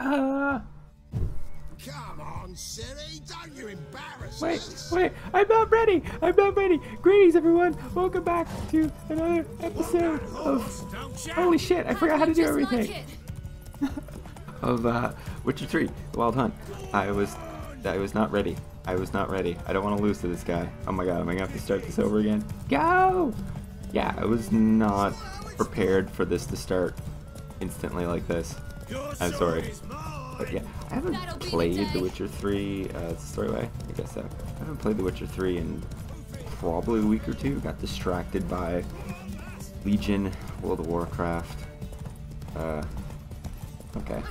Come on, Siri, don't you embarrass us. Wait, I'm not ready. Greetings, everyone. Welcome back to another episode of... Holy shit, I forgot how to do everything. Of Witcher 3 The Wild Hunt. I was not ready. I don't want to lose to this guy. Oh my god, am I gonna have to start this over again? Go! Yeah, I was not prepared for this to start instantly like this. I'm sorry. But yeah, I haven't played The Witcher 3, it's a story way, I guess so. I haven't played The Witcher 3 in probably a week or two. Got distracted by Legion, World of Warcraft. Okay.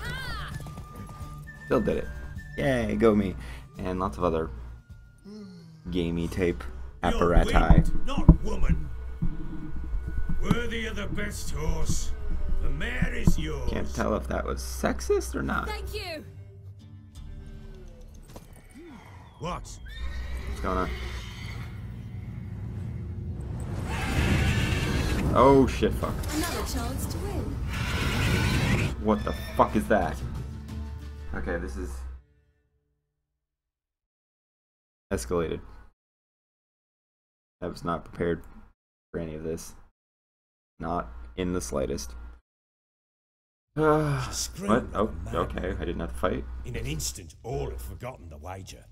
Still did it. Yay, go me. And lots of other gamey type apparati. Not woman. Worthy of the best horse. The mare is yours. Can't tell if that was sexist or not. Thank you. What? What's going on? Oh shit! Fuck. Another chance to win. What the fuck is that? Okay, this is. Escalated. I was not prepared for any of this. Not in the slightest. What? Oh, okay. I didn't have to fight. In an instant, all had forgotten the wager.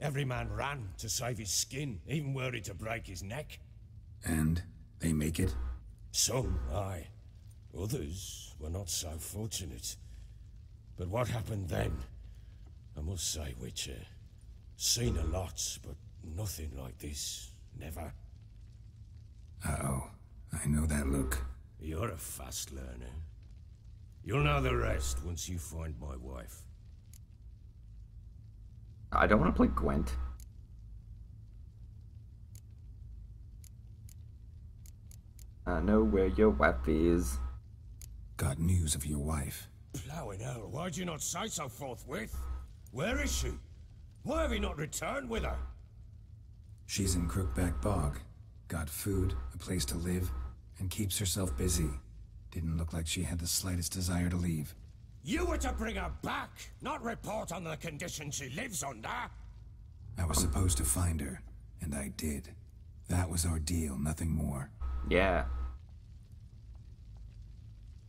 Every man ran to save his skin, even worried to break his neck. And they make it? Some, aye. Others were not so fortunate. But what happened then? I must say, Witcher. Seen a lot, but nothing like this. Never. Uh-oh. I know that look. You're a fast learner. You'll know the rest once you find my wife. I don't want to play Gwent. I know where your wife is. Got news of your wife. Blowing hell, why'd you not say so forthwith? Where is she? Why have we not returned with her? She's in Crookback Bog. Got food, a place to live, and keeps herself busy. Didn't look like she had the slightest desire to leave. You were to bring her back, not report on the condition she lives under! I was supposed to find her, and I did. That was our deal, nothing more. Yeah.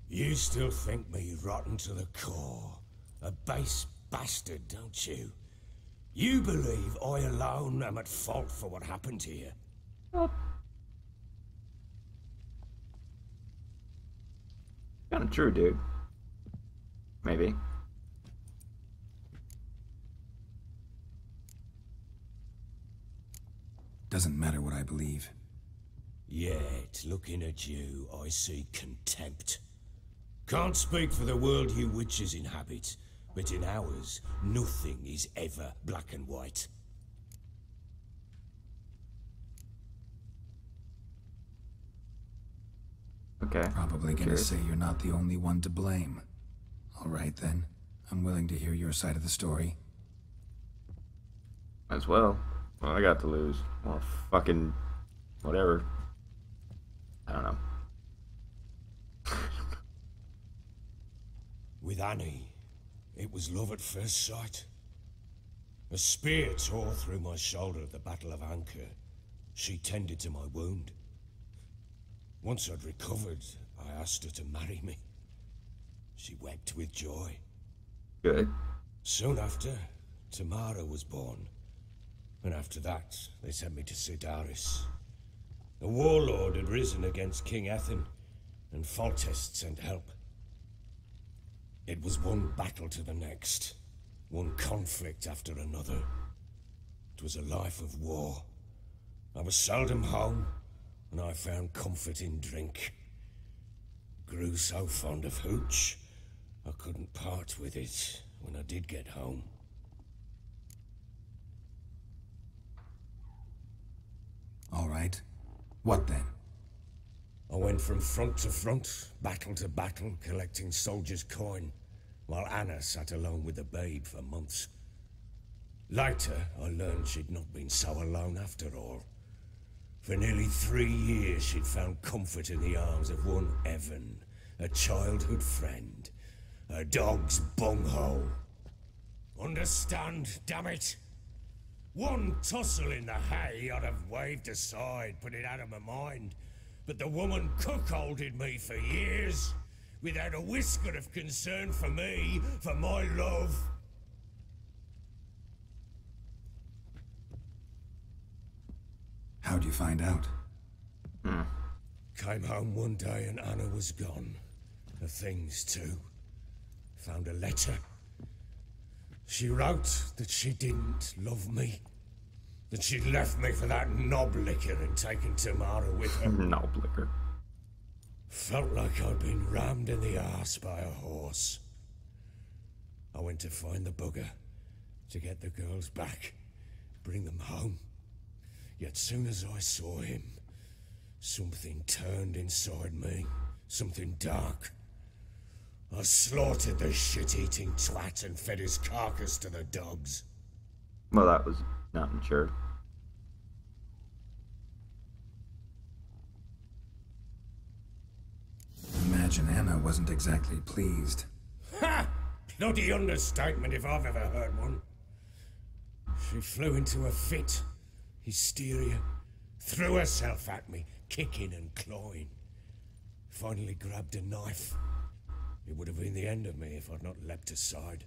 You still think me rotten to the core. A base bastard, don't you? You believe I alone am at fault for what happened here. Oh. Kinda true, dude. Maybe. Doesn't matter what I believe. Yet, looking at you, I see contempt. Can't speak for the world you witches inhabit. But in ours, nothing is ever black and white. Okay. Probably gonna say you're not the only one to blame. Alright then, I'm willing to hear your side of the story. As well. Well, I got to lose. Well, fucking... whatever. I don't know. With Annie... it was love at first sight. A spear tore through my shoulder at the Battle of Anchor. She tended to my wound. Once I'd recovered, I asked her to marry me. She wept with joy. Good. Soon after, Tamara was born. And after that, they sent me to Sidaris. The warlord had risen against King Ethan, and Faltest sent help. It was one battle to the next, one conflict after another. It was a life of war. I was seldom home, and I found comfort in drink. Grew so fond of hooch, I couldn't part with it when I did get home. All right. What then? I went from front to front, battle to battle, collecting soldiers' coin, while Anna sat alone with the babe for months. Later, I learned she'd not been so alone after all. For nearly 3 years, she'd found comfort in the arms of one Evan, a childhood friend, a dog's bunghole. Understand, damn it? One tussle in the hay, I'd have waved aside, put it out of my mind. But the woman cuckolded me for years, without a whisker of concern for me, for my love. How'd you find out? Came home one day and Anna was gone. Her things too. Found a letter. She wrote that she didn't love me. That she'd left me for that knoblicker and taken Tamara with her. Knoblicker. Felt like I'd been rammed in the arse by a horse. I went to find the bugger, to get the girls back, bring them home. Yet soon as I saw him, something turned inside me, something dark. I slaughtered the shit-eating twat and fed his carcass to the dogs. Well, that was not mature. Imagine Anna wasn't exactly pleased. Ha! Bloody understatement if I've ever heard one. She flew into a fit. Hysteria. Threw herself at me, kicking and clawing. Finally grabbed a knife. It would have been the end of me if I'd not leapt aside.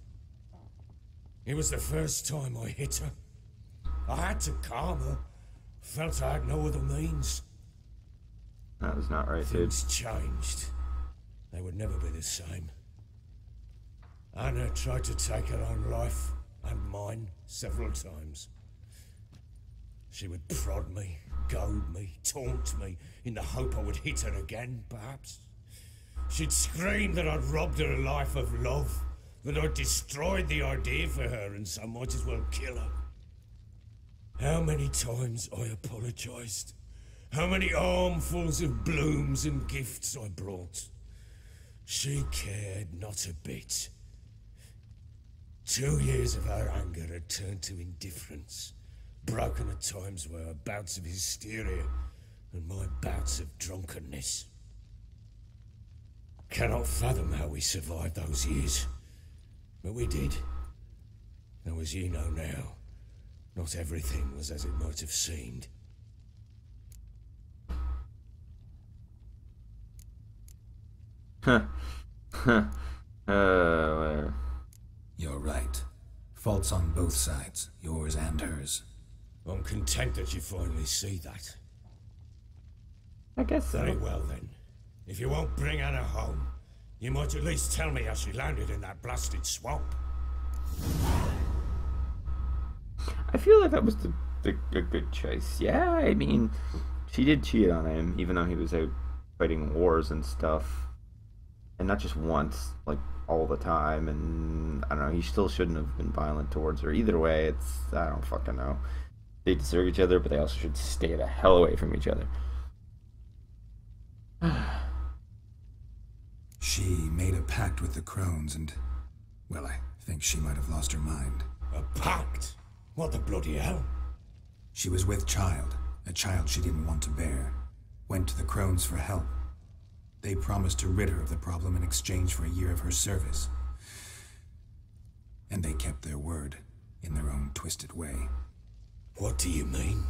It was the first time I hit her. I had to calm her. Felt I had no other means. That was not right, dude. Things changed. They would never be the same. Anna tried to take her own life, and mine, several times. She would prod me, goad me, taunt me, in the hope I would hit her again, perhaps. She'd scream that I'd robbed her a life of love, that I'd destroyed the idea for her, and so I might as well kill her. How many times I apologized. How many armfuls of blooms and gifts I brought. She cared not a bit. 2 years of her anger had turned to indifference, broken at times by her bouts of hysteria and my bouts of drunkenness. Cannot fathom how we survived those years, but we did. Though as you know now, not everything was as it might have seemed. You're right. Faults on both sides, yours and hers. I'm content that you finally see that. I guess so. Very well then. If you won't bring Anna home, you might at least tell me how she landed in that blasted swamp. I feel like that was a good choice. Yeah, I mean, she did cheat on him, even though he was out fighting wars and stuff. And not just once, like all the time, and I don't know, he still shouldn't have been violent towards her. Either way, it's, I don't fucking know. They deserve each other, but they also should stay the hell away from each other. She made a pact with the Crones and, well, I think she might have lost her mind. A pact? What the bloody hell? She was with child, a child she didn't want to bear. Went to the Crones for help. They promised to rid her of the problem in exchange for a year of her service. And they kept their word, in their own twisted way. What do you mean?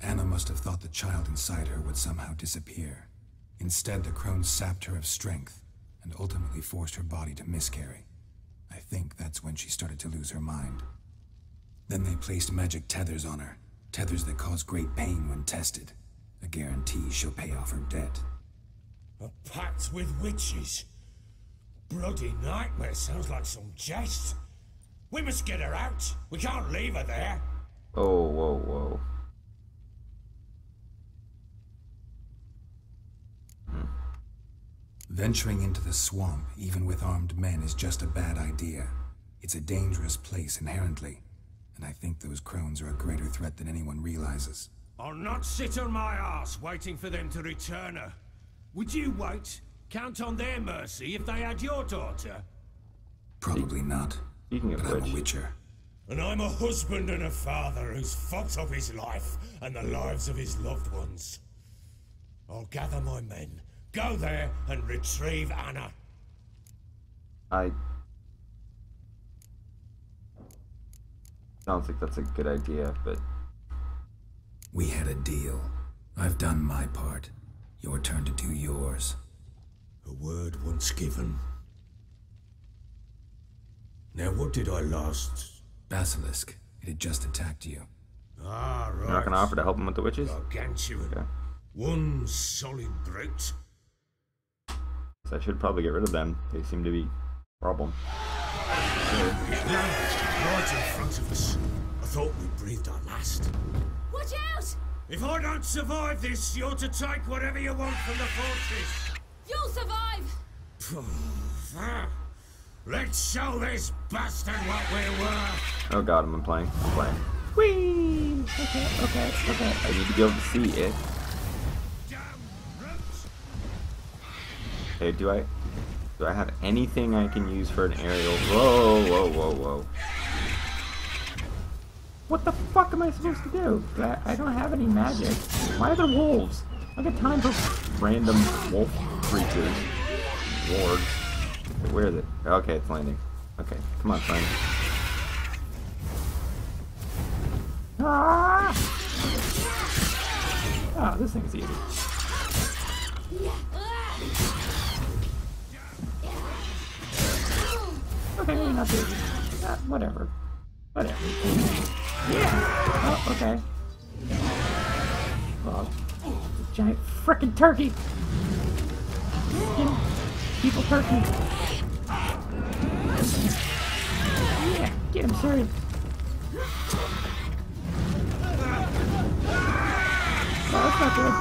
Anna must have thought the child inside her would somehow disappear. Instead, the Crones sapped her of strength, and ultimately forced her body to miscarry. I think that's when she started to lose her mind. Then they placed magic tethers on her, tethers that cause great pain when tested. A guarantee she'll pay off her debt. A pact with witches? Bloody nightmare, sounds like some jest. We must get her out. We can't leave her there. Oh, whoa, whoa. Venturing into the swamp, even with armed men, is just a bad idea. It's a dangerous place inherently, and I think those Crones are a greater threat than anyone realizes. I'll not sit on my ass waiting for them to return her. Would you wait? Count on their mercy if they had your daughter? Probably not. But I'm a Witcher. And I'm a husband and a father who's fucked up his life and the lives of his loved ones. I'll gather my men, go there and retrieve Anna. I don't think that's a good idea, but... We had a deal. I've done my part. Your turn to do yours. A word once given. Now what did I last... Basilisk. It had just attacked you. Ah, right. You're not gonna offer to help him with the witches? Gargantuan. Okay. One solid brute. So I should probably get rid of them. They seem to be a problem. It landed right in front of us. I thought we breathed our last. Watch out! If I don't survive this, you're to take whatever you want from the fortress. You'll survive! Let's show this bastard what we were! Oh god, I'm playing. I'm playing. Whee! Okay, okay, okay. I need to be able to see it. Okay, do I have anything I can use for an aerial? Whoa, whoa, whoa, whoa. What the fuck am I supposed to do? I don't have any magic. Why are there wolves? I got time for random wolf creatures. Lord. Where is it? Okay, it's landing. Okay, come on, find it. Ah! Oh, this thing's easy. Okay, not easy. Whatever. Whatever. Yeah! Oh, okay. Oh, it's a giant frickin' turkey! People turkey! Yeah! Get him, sir! Oh, that's not good.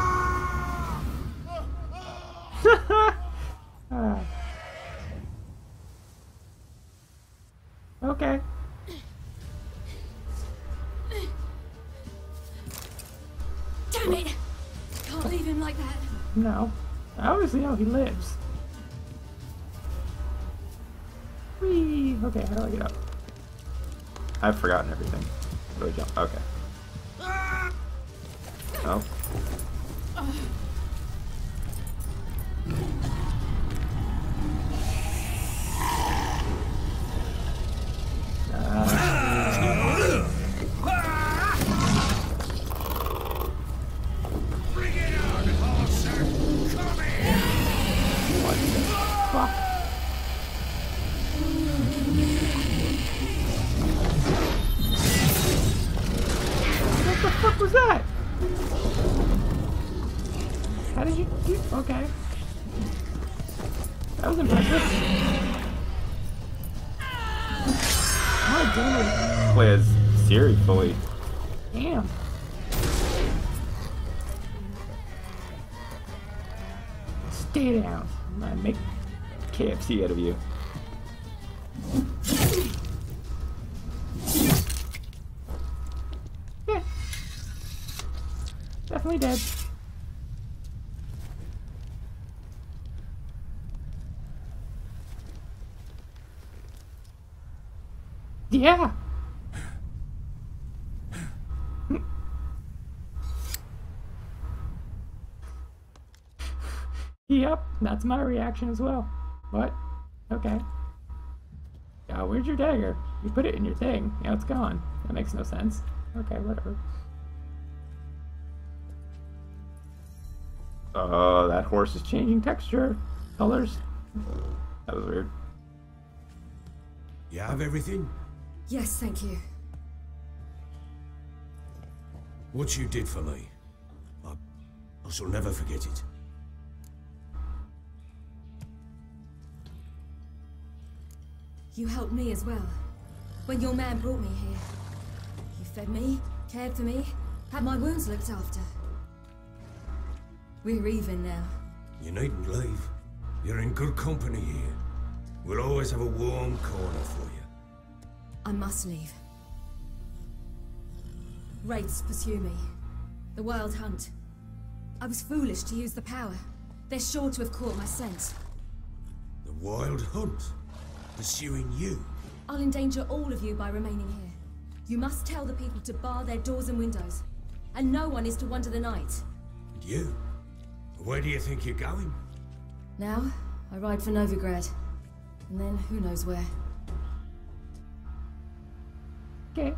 Okay. Damn it! Can't leave him like that. No. I obviously know he lives. Whee! Okay, how do I get up? I've forgotten everything. Do I jump? Okay. Oh. KFC out of you. Yeah. Definitely dead. Yeah. Yep, that's my reaction as well. What? Okay. Oh, where's your dagger? You put it in your thing. Now it's gone. That makes no sense. Okay, whatever. Oh, that horse is changing texture. Colors. That was weird. You have everything? Yes, thank you. What you did for me, I shall never forget it. You helped me as well. When your man brought me here, you fed me, cared for me, had my wounds looked after. We're even now. You needn't leave. You're in good company here. We'll always have a warm corner for you. I must leave. Wraiths pursue me. The Wild Hunt. I was foolish to use the power. They're sure to have caught my scent. The Wild Hunt? Pursuing you. I'll endanger all of you by remaining here. You must tell the people to bar their doors and windows, and no one is to wander the night. And you? Where do you think you're going? Now, I ride for Novigrad. And then who knows where. Okay.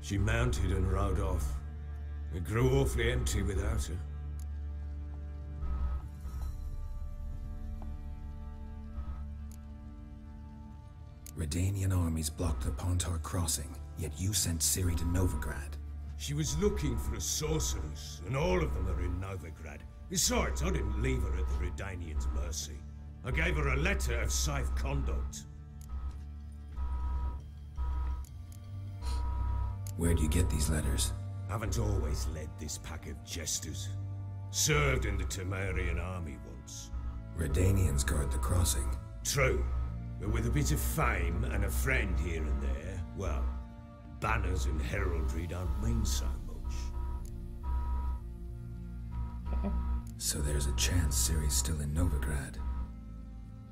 She mounted and rode off. It grew awfully empty without her. Redanian armies blocked the Pontar crossing, yet you sent Ciri to Novigrad. She was looking for a sorceress, and all of them are in Novigrad. Besides, I didn't leave her at the Redanians' mercy. I gave her a letter of safe conduct. Where do you get these letters? I haven't always led this pack of jesters. Served in the Temerian army once. Redanians guard the crossing. True. But with a bit of fame and a friend here and there, well, banners and heraldry don't mean so much. So there's a chance Ciri's still in Novigrad.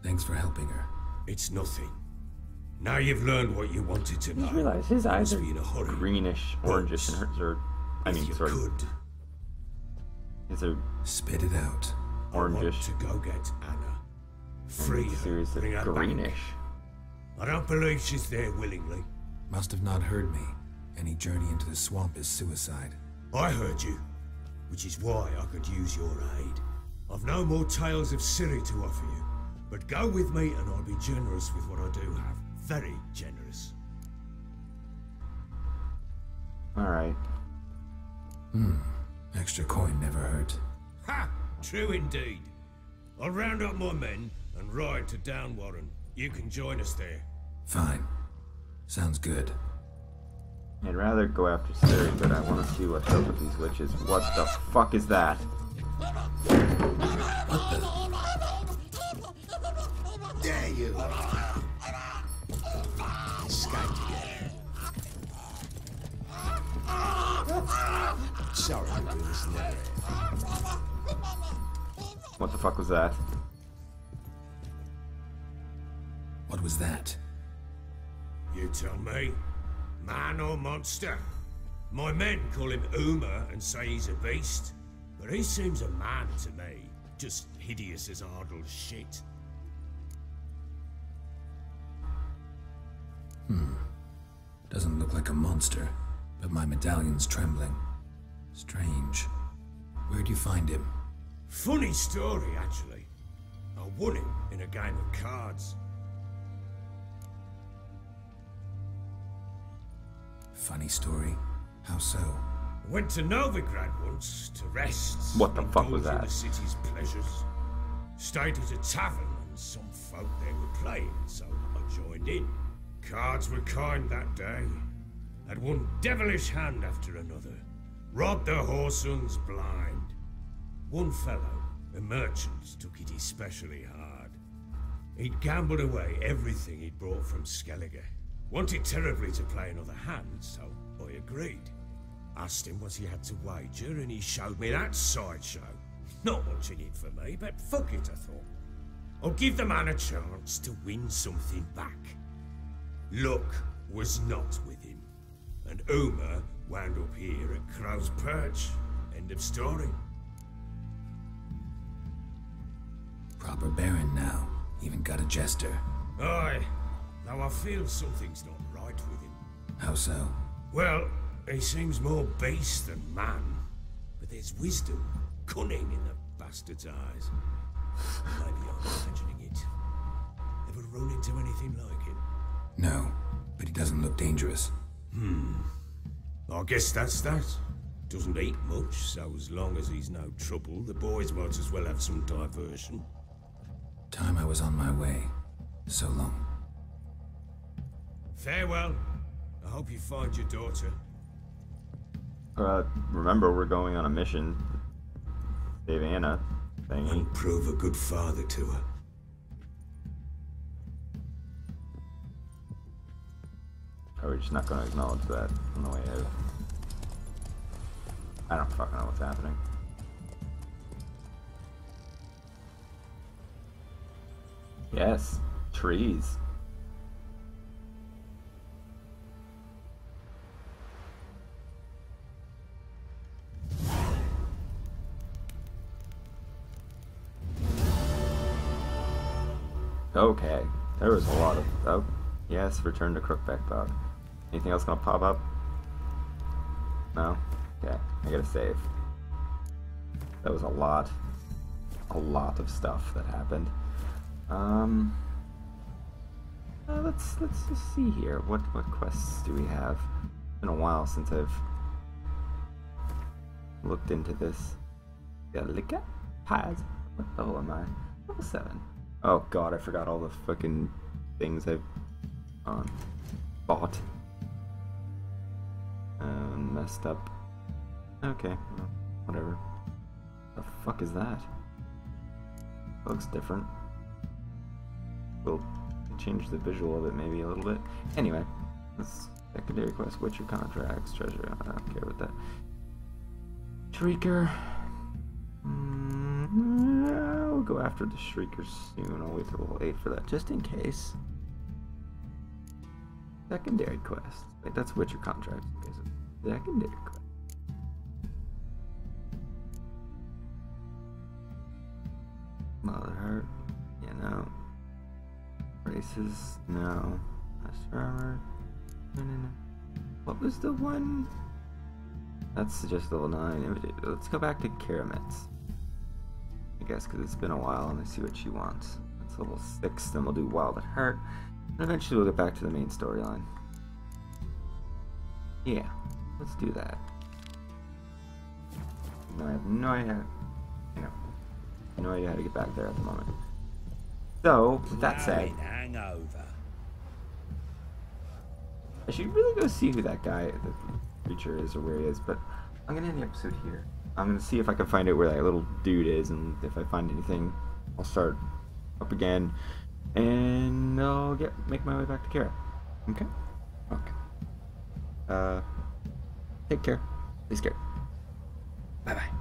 Thanks for helping her. It's nothing. Now you've learned what you wanted to know. I realize his eyes are greenish, orangish, and hers are, I mean, sorry. His are... Spit it out. Orangish. To go get Anna. Free her, bring her back. I don't believe she's there willingly. Must have not heard me. Any journey into the swamp is suicide. I heard you, which is why I could use your aid. I've no more tales of Ciri to offer you, but go with me and I'll be generous with what I do have. Very generous. Alright. Extra coin never hurt. Ha! True indeed. I'll round up my men and ride to Down Warren. You can join us there. Fine. Sounds good. I'd rather go after Ciri, but I want to see what's up with these witches. What the fuck is that? What the? Dare you! Skype. Sorry for doing this later. What the fuck was that? What was that? You tell me. Man or monster? My men call him Uma and say he's a beast, but he seems a man to me. Just hideous as idle shit. Doesn't look like a monster, but my medallion's trembling. Strange. Where'd you find him? Funny story, actually. I won him in a game of cards. Funny story? How so? I went to Novigrad once to rest. What the fuck was that? The city's pleasures. Stayed at a tavern and some folk there were playing, so I joined in. Cards were kind that day. Had one devilish hand after another. Robbed the horsens blind. One fellow, a merchant, took it especially hard. He'd gambled away everything he'd brought from Skellige. Wanted terribly to play another hand, so I agreed. Asked him what he had to wager, and he showed me that sideshow. Not much in it for me, but fuck it, I thought. I'll give the man a chance to win something back. Luck was not with him, and Uma wound up here at Crow's Perch. End of story. Proper baron now. Even got a jester. Aye. Now I feel something's not right with him. How so? Well, he seems more beast than man. But there's wisdom, cunning in the bastard's eyes. Maybe I'm imagining it. Ever run into anything like him? No, but he doesn't look dangerous. I guess that's that. Doesn't eat much, so as long as he's no trouble, the boys might as well have some diversion. Time I was on my way. So long. Farewell. I hope you find your daughter. Remember we're going on a mission. Save Anna. Thank you. And prove a good father to her. Are we just not going to acknowledge that on the way out? I don't fucking know what's happening. Yes, trees. Okay, there was a lot of... Oh, yes, return to Crookback Bog. Anything else gonna pop up? No? Okay, I gotta save. That was a lot of stuff that happened. Let's just see here. What quests do we have? It's been a while since I've looked into this. Got a liquor? Pies? What the hell am I? Level 7. Oh god, I forgot all the fucking things I've bought. Messed up. Okay, well, whatever. The fuck is that? Looks different. We'll change the visual of it maybe a little bit. Anyway, let's secondary quest, Witcher contracts, treasure. I don't care about that. Shrieker. We'll go after the Shrieker soon. I'll wait till level 8 for that, just in case. Secondary quest. Wait, that's Witcher contracts. Okay, so secondary quest. Wild at Heart, you know. Races, no. Master Armor, no. What was the one? That's just level 9. Let's go back to Keramets, I guess, because it's been a while, and I see what she wants. That's level 6, then we'll do Wild at Heart, and eventually we'll get back to the main storyline. Yeah, let's do that. No, I have no idea. You know. No idea how to get back there at the moment. So, with that said, I should really go see who that guy, the creature is, or where he is, but I'm gonna end the episode here. I'm gonna see if I can find out where that little dude is, and if I find anything, I'll start up again, and I'll make my way back to Kara. Okay? Okay. Take care. Be scared. Bye-bye.